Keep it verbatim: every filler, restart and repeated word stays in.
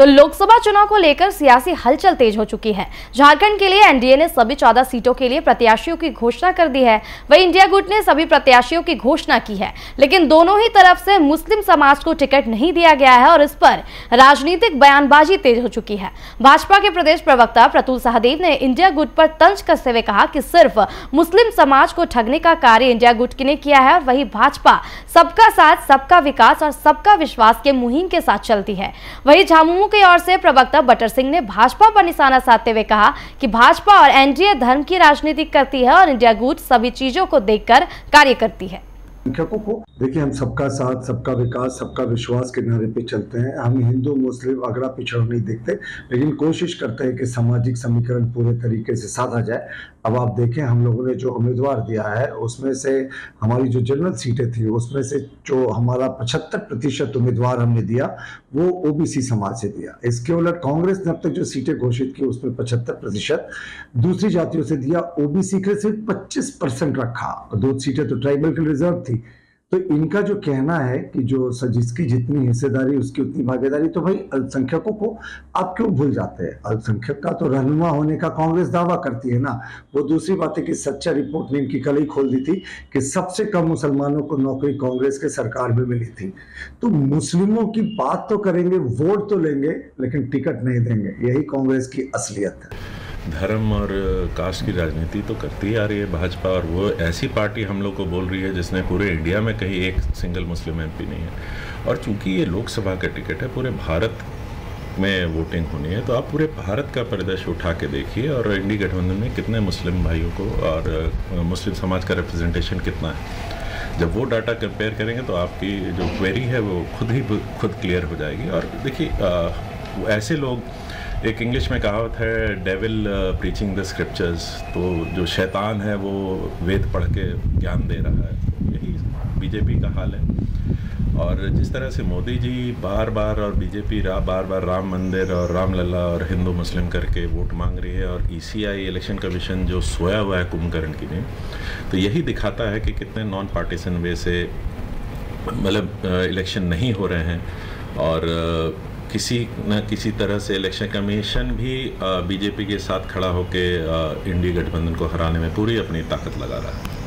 तो लोकसभा चुनाव को लेकर सियासी हलचल तेज हो चुकी है। झारखंड के लिए एनडीए ने सभी चौदह सीटों के लिए प्रत्याशियों की घोषणा कर दी है, वही इंडिया गुट ने सभी प्रत्याशियों की घोषणा की है, लेकिन दोनों ही तरफ से मुस्लिम समाज को टिकट नहीं दिया गया है और इस पर राजनीतिक बयानबाजी तेज हो चुकी है। भाजपा के प्रदेश प्रवक्ता प्रतुल सहदेव ने इंडिया गुट पर तंज कसते हुए कहा कि सिर्फ मुस्लिम समाज को ठगने का कार्य इंडिया गुट ने किया है, वही भाजपा सबका साथ, सबका विकास और सबका विश्वास के मुहिम के साथ चलती है। वही झामुमो की ओर से प्रवक्ता बटर सिंह ने भाजपा पर निशाना साधते हुए कहा कि भाजपा और एनडीए धर्म की राजनीति करती है और इंडिया गुट सभी चीजों को देखकर कार्य करती है। संख्यकों को देखिए, हम सबका साथ, सबका विकास, सबका विश्वास के नारे पे चलते हैं। हम हिंदू मुस्लिम अगड़ा पिछड़ा नहीं देखते, लेकिन कोशिश करते हैं कि सामाजिक समीकरण पूरे तरीके से साधा जाए। अब आप देखें, हम लोगों ने जो उम्मीदवार दिया है उसमें से हमारी जो जनरल सीटें थी उसमें से जो हमारा पचहत्तर प्रतिशत उम्मीदवार हमने दिया वो ओबीसी समाज से दिया। इसके उलट कांग्रेस ने अब तक जो सीटें घोषित की उसमें पचहत्तर प्रतिशत दूसरी जातियों से दिया, ओबीसी के सिर्फ पच्चीस परसेंट रखा। दो सीटें तो ट्राइबल के रिजर्व थी। तो इनका जो कहना है कि जो जिसकी जितनी हिस्सेदारी उसकी उतनी भागीदारी, तो भाई अल्पसंख्यकों को आप क्यों भूल जाते हैं? अल्पसंख्यक का तो रहनुमा होने का कांग्रेस दावा करती है ना। वो दूसरी बात है कि सच्चा रिपोर्ट ने इनकी कल ही खोल दी थी कि सबसे कम मुसलमानों को नौकरी कांग्रेस के सरकार में मिली थी। तो मुस्लिमों की बात तो करेंगे, वोट तो लेंगे, लेकिन टिकट नहीं देंगे। यही कांग्रेस की असलियत है। धर्म और कास्ट की राजनीति तो करती आ रही है भाजपा, और वो ऐसी पार्टी हम लोग को बोल रही है जिसने पूरे इंडिया में कहीं एक सिंगल मुस्लिम एमपी नहीं है। और चूंकि ये लोकसभा का टिकट है, पूरे भारत में वोटिंग होनी है, तो आप पूरे भारत का परिदृश्य उठा के देखिए और इंडी गठबंधन में कितने मुस्लिम भाइयों को और मुस्लिम समाज का रिप्रेजेंटेशन कितना है। जब वो डाटा कंपेयर करेंगे तो आपकी जो क्वेरी है वो खुद ही खुद क्लियर हो जाएगी। और देखिए, ऐसे लोग, एक इंग्लिश में कहावत है, डेविल प्रीचिंग द स्क्रिप्चर्स, तो जो शैतान है वो वेद पढ़ के ज्ञान दे रहा है। यही बीजेपी का हाल है। और जिस तरह से मोदी जी बार बार और बीजेपी रा बार बार राम मंदिर और रामलला और हिंदू मुस्लिम करके वोट मांग रही है, और ईसीआई इलेक्शन कमीशन जो सोया हुआ है कुंभकर्ण की ने, तो यही दिखाता है कि कितने नॉन पार्टीसन वे से मतलब इलेक्शन नहीं हो रहे हैं। और किसी न किसी तरह से इलेक्शन कमीशन भी बीजेपी के साथ खड़ा होकर इंडी गठबंधन को हराने में पूरी अपनी ताकत लगा रहा है।